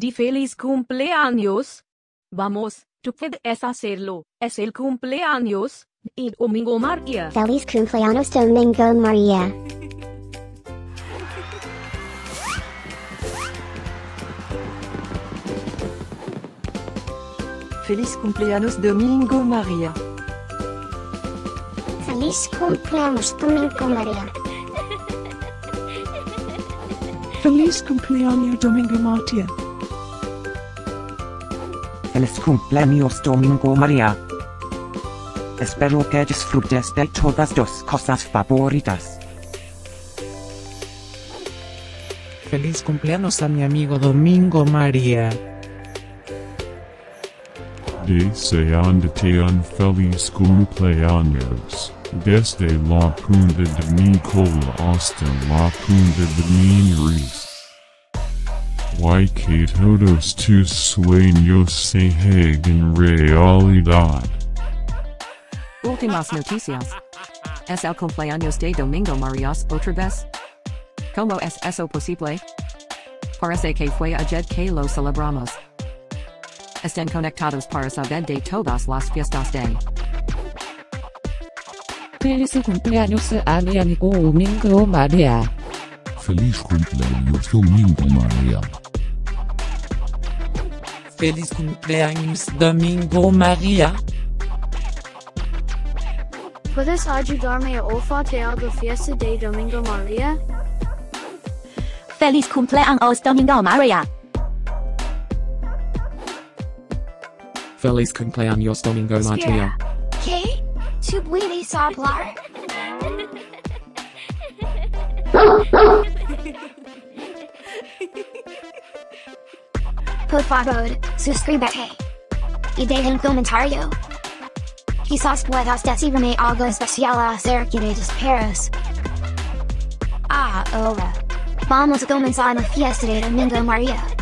di feliz cumpleaños. Vamos, tú puedes hacerlo, es el cumpleaños de Domingo María. Feliz cumpleaños Domingo María. Feliz cumpleaños Domingo María. Feliz cumpleaños Domingo María. Feliz cumpleaños Domingo María. Feliz cumpleaños Domingo María. Espero que disfrutes de todas tus cosas favoritas. Feliz cumpleaños a mi amigo Domingo María. Deseándote un feliz cumpleaños, desde la punta de mi cola hasta la punta de mi nariz. Y que todos tus sueños se hagan realidad. Últimas noticias. ¿Es el cumpleaños de Domingo María otra vez? ¿Cómo es eso posible? Parece que fue ayer que lo celebramos. Estén conectados para saber de todas las fiestas de. Feliz cumpleaños a mi amigo Domingo María. Feliz cumpleaños Domingo María. Feliz cumpleaños Domingo María. ¿Puedes ayudarme a olfatear algo fiesta de Domingo María? Feliz cumpleaños Domingo María. Feliz cumpleaños Domingo María. ¿Qué? ¿Tú puedes hablar? Por favor, suscríbete. Y deja un comentario. Quizás puedas decirme algo especial acerca de tus perros. Ahora, vamos a comenzar la fiesta de Domingo María.